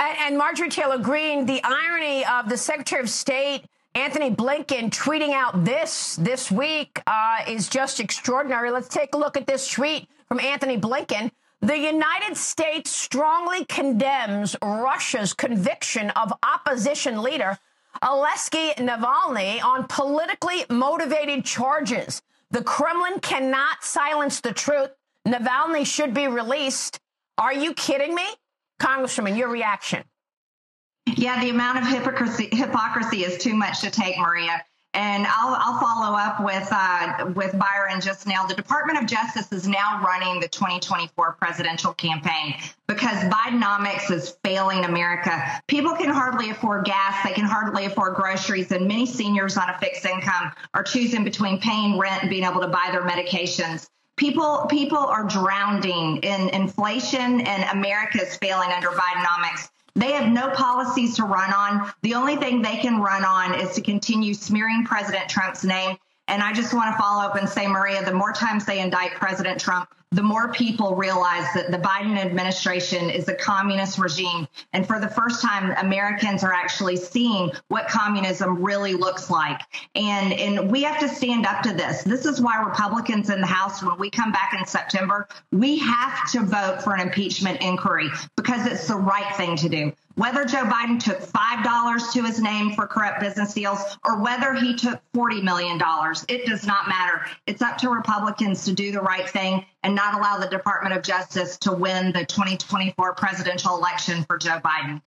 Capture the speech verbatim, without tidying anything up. And, and Marjorie Taylor Greene, the irony of the Secretary of State, Anthony Blinken, tweeting out this this week uh, is just extraordinary. Let's take a look at this tweet from Anthony Blinken. The United States strongly condemns Russia's conviction of opposition leader Alexei Navalny on politically motivated charges. The Kremlin cannot silence the truth. Navalny should be released. Are you kidding me? Congresswoman, your reaction. Yeah, the amount of hypocrisy, hypocrisy is too much to take, Maria. And I'll, I'll follow up with uh, with Byron just now. The Department of Justice is now running the twenty twenty-four presidential campaign because Bidenomics is failing America. People can hardly afford gas. They can hardly afford groceries. And many seniors on a fixed income are choosing between paying rent and being able to buy their medications. People, people are drowning in inflation, and America is failing under Bidenomics. They have no policies to run on. The only thing they can run on is to continue smearing President Trump's name. And I just want to follow up and say, Maria, the more times they indict President Trump, the more people realize that the Biden administration is a communist regime. And for the first time, Americans are actually seeing what communism really looks like. And, and we have to stand up to this. This is why Republicans in the House, when we come back in September, we have to vote for an impeachment inquiry because it's the right thing to do. Whether Joe Biden took five dollars to his name for corrupt business deals or whether he took forty million dollars, it does not matter. It's up to Republicans to do the right thing and not allow the Department of Justice to win the twenty twenty-four presidential election for Joe Biden.